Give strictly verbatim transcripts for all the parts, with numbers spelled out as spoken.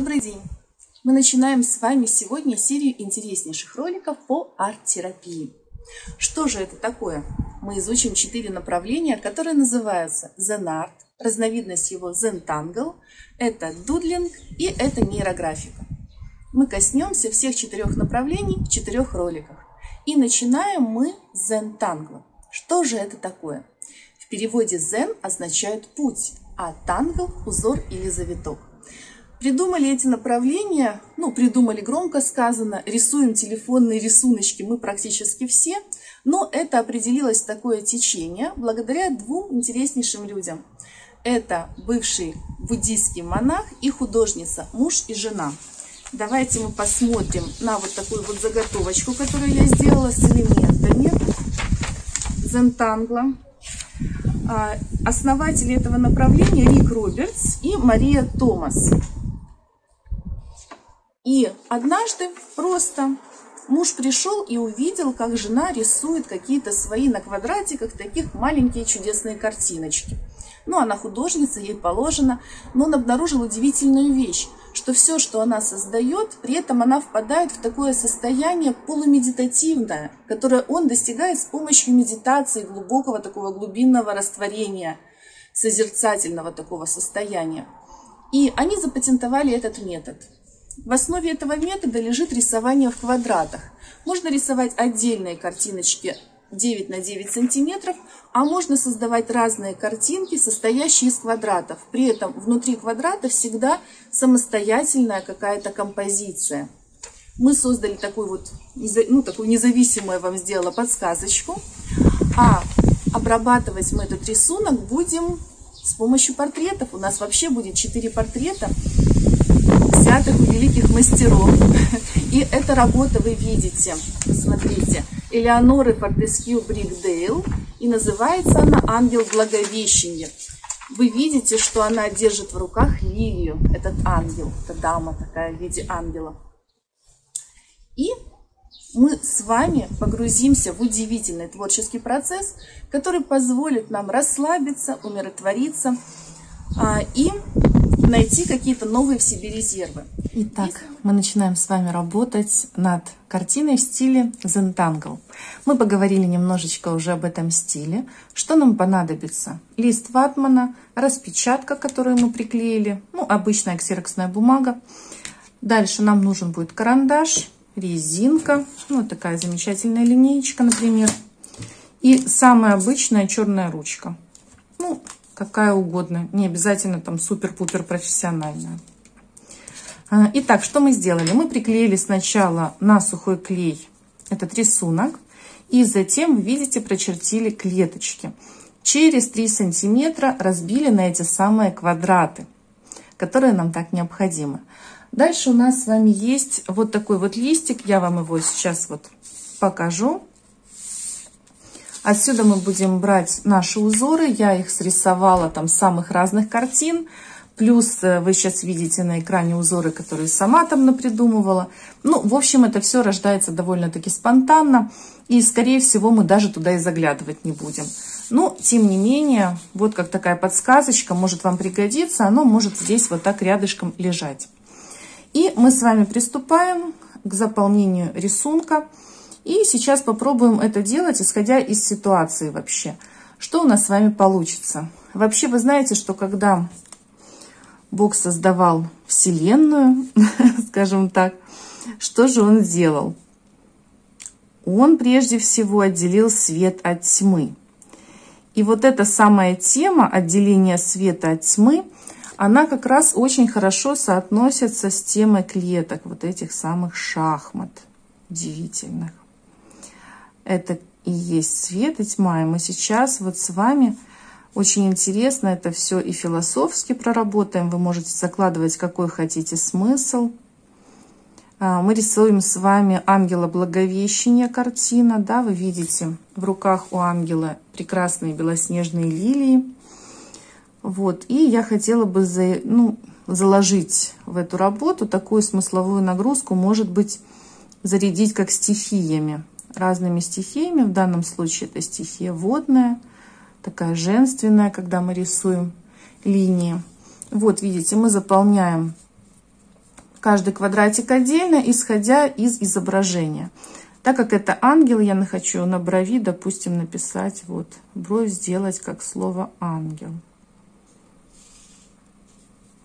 Добрый день! Мы начинаем с вами сегодня серию интереснейших роликов по арт-терапии. Что же это такое? Мы изучим четыре направления, которые называются Zen Art, разновидность его ZenTangle, это Doodling и это нейрографика. Мы коснемся всех четырех направлений в четырех роликах. И начинаем мы с ZenTangle. Что же это такое? В переводе Zen означает путь, а Tangle – узор или завиток. Придумали эти направления, ну, придумали громко сказано, рисуем телефонные рисуночки мы практически все, но это определилось такое течение благодаря двум интереснейшим людям. Это бывший буддийский монах и художница, муж и жена. Давайте мы посмотрим на вот такую вот заготовочку, которую я сделала с элементами ZenTangle. Основатели этого направления Рик Робертс и Мария Томас. И однажды просто муж пришел и увидел, как жена рисует какие-то свои на квадратиках таких маленькие чудесные картиночки. Ну, она художница, ей положено, но он обнаружил удивительную вещь, что все, что она создает, при этом она впадает в такое состояние полумедитативное, которое он достигает с помощью медитации, глубокого такого глубинного растворения, созерцательного такого состояния. И они запатентовали этот метод. В основе этого метода лежит рисование в квадратах. Можно рисовать отдельные картиночки девять на девять сантиметров, а можно создавать разные картинки, состоящие из квадратов. При этом внутри квадрата всегда самостоятельная какая-то композиция. Мы создали такую вот, ну, такую независимую, я вам сделала подсказочку. А обрабатывать мы этот рисунок будем с помощью портретов. У нас вообще будет четыре портрета, взятых у великих мастеров. И эта работа вы видите, смотрите, Элеоноры Фортескью Брикдейл, и называется она «Ангел Благовещения». Вы видите, что она держит в руках лилию, этот ангел, эта дама такая в виде ангела. И мы с вами погрузимся в удивительный творческий процесс, который позволит нам расслабиться, умиротвориться и найти какие-то новые в себе резервы. Итак, Если... мы начинаем с вами работать над картиной в стиле ZenTangle. Мы поговорили немножечко уже об этом стиле. Что нам понадобится? Лист ватмана, распечатка, которую мы приклеили, ну, обычная ксероксная бумага. Дальше нам нужен будет карандаш, резинка, ну, вот такая замечательная линеечка, например, и самая обычная черная ручка. Ну, какая угодно, не обязательно там супер-пупер профессиональная. Итак, что мы сделали? Мы приклеили сначала на сухой клей этот рисунок и затем, видите, прочертили клеточки. Через три сантиметра разбили на эти самые квадраты, которые нам так необходимы. Дальше у нас с вами есть вот такой вот листик, я вам его сейчас вот покажу. Отсюда мы будем брать наши узоры. Я их срисовала там с самых разных картин. Плюс вы сейчас видите на экране узоры, которые сама там напридумывала. Ну, в общем, это все рождается довольно-таки спонтанно. И, скорее всего, мы даже туда и заглядывать не будем. Но, тем не менее, вот как такая подсказочка может вам пригодиться. Оно может здесь вот так рядышком лежать. И мы с вами приступаем к заполнению рисунка. И сейчас попробуем это делать, исходя из ситуации вообще. Что у нас с вами получится? Вообще, вы знаете, что когда Бог создавал Вселенную, скажем так, что же Он делал? Он прежде всего отделил свет от тьмы. И вот эта самая тема отделения света от тьмы, она как раз очень хорошо соотносится с темой клеток, вот этих самых шахмат удивительных. Это и есть свет и тьма. И мы сейчас вот с вами очень интересно это все и философски проработаем. Вы можете закладывать какой хотите смысл. Мы рисуем с вами ангела Благовещения картина. Да, вы видите, в руках у ангела прекрасные белоснежные лилии. Вот. И я хотела бы за, ну, заложить в эту работу такую смысловую нагрузку, может быть, зарядить как стихиями. Разными стихиями, в данном случае это стихия водная, такая женственная, когда мы рисуем линии. Вот, видите, мы заполняем каждый квадратик отдельно, исходя из изображения. Так как это ангел, я хочу на брови, допустим, написать, вот, бровь сделать как слово ангел.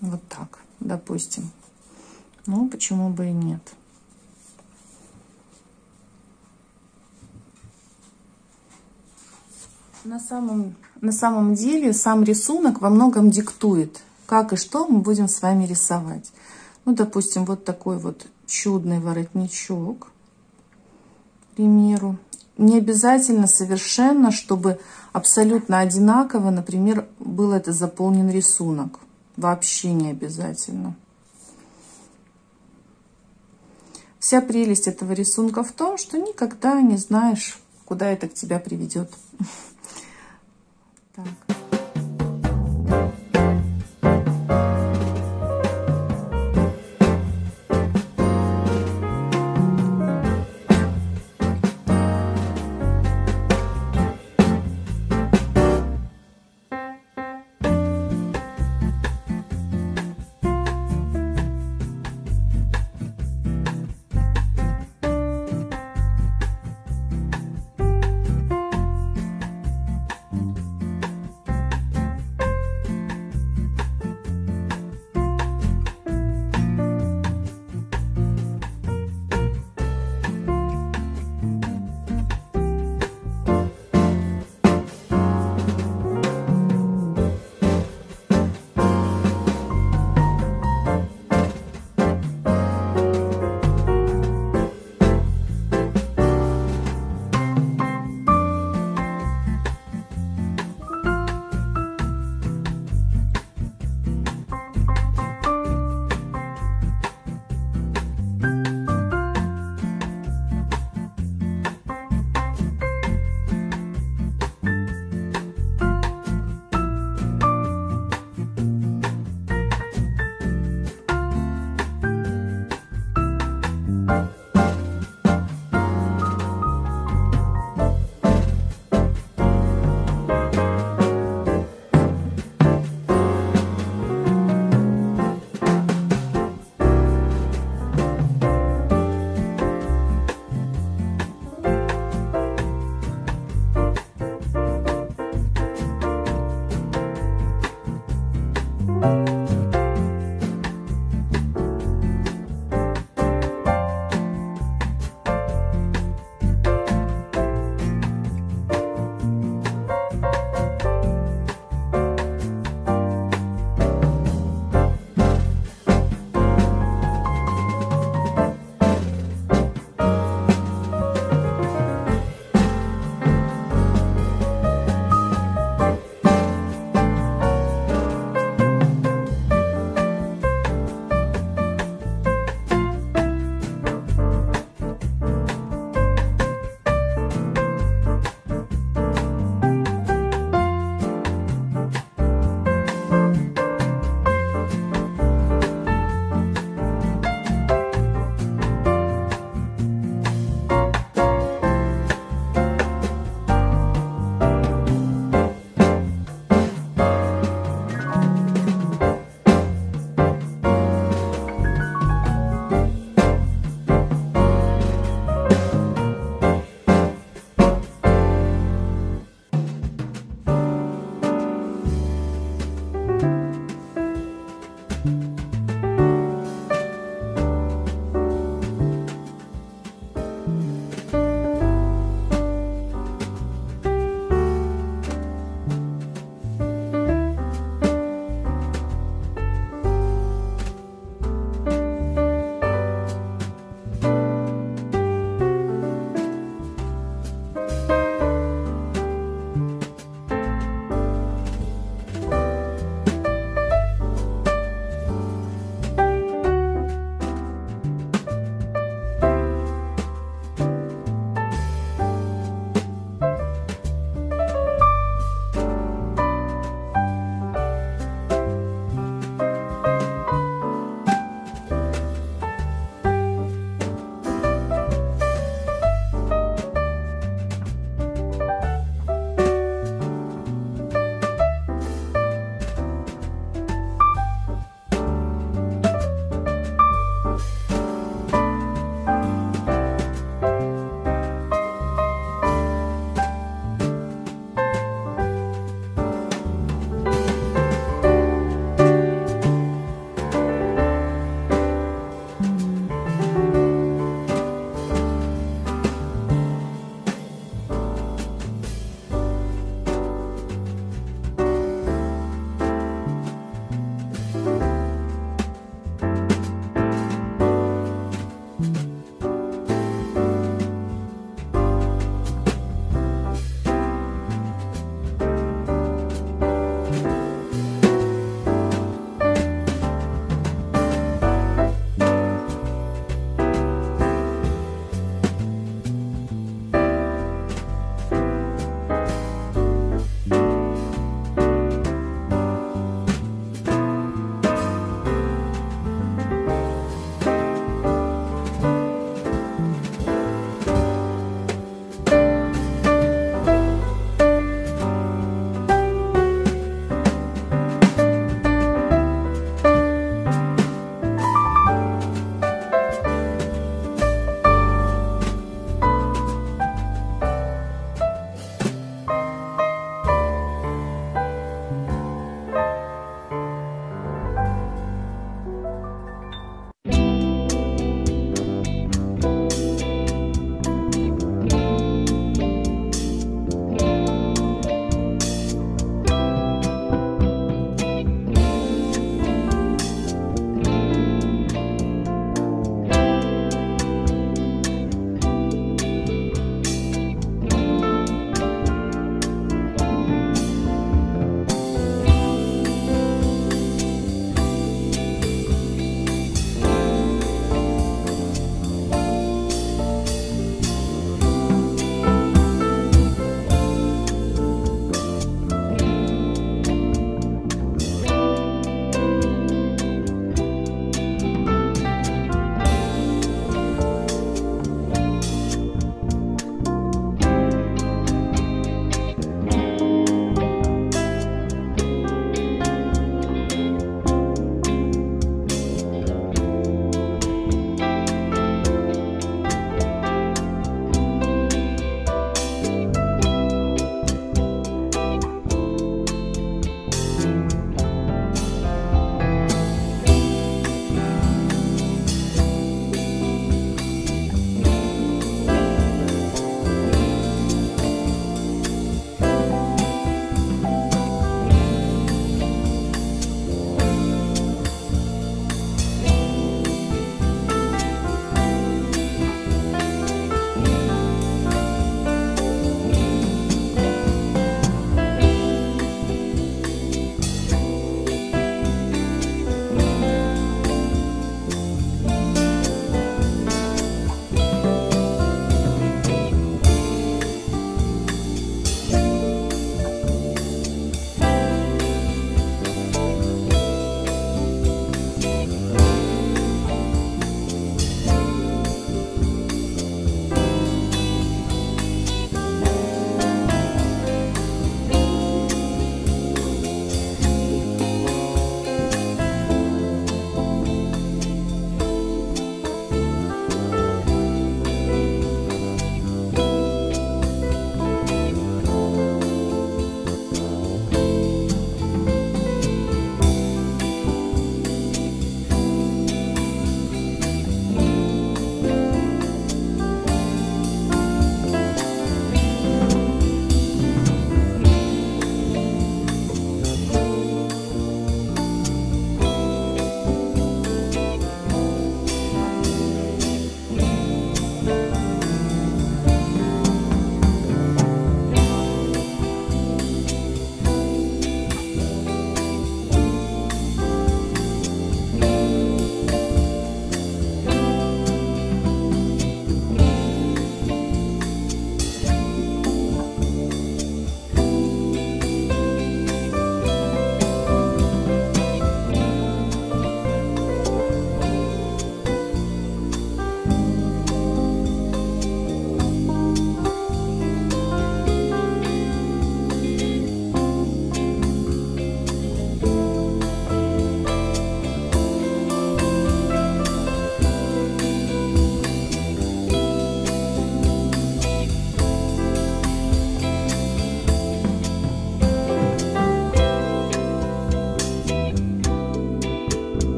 Вот так, допустим. Ну, почему бы и нет. На самом, на самом деле сам рисунок во многом диктует, как и что мы будем с вами рисовать. Ну, допустим, вот такой вот чудный воротничок, к примеру. Не обязательно совершенно, чтобы абсолютно одинаково, например, был это заполнен рисунок. Вообще не обязательно. Вся прелесть этого рисунка в том, что никогда не знаешь, куда это к тебя приведет. Так.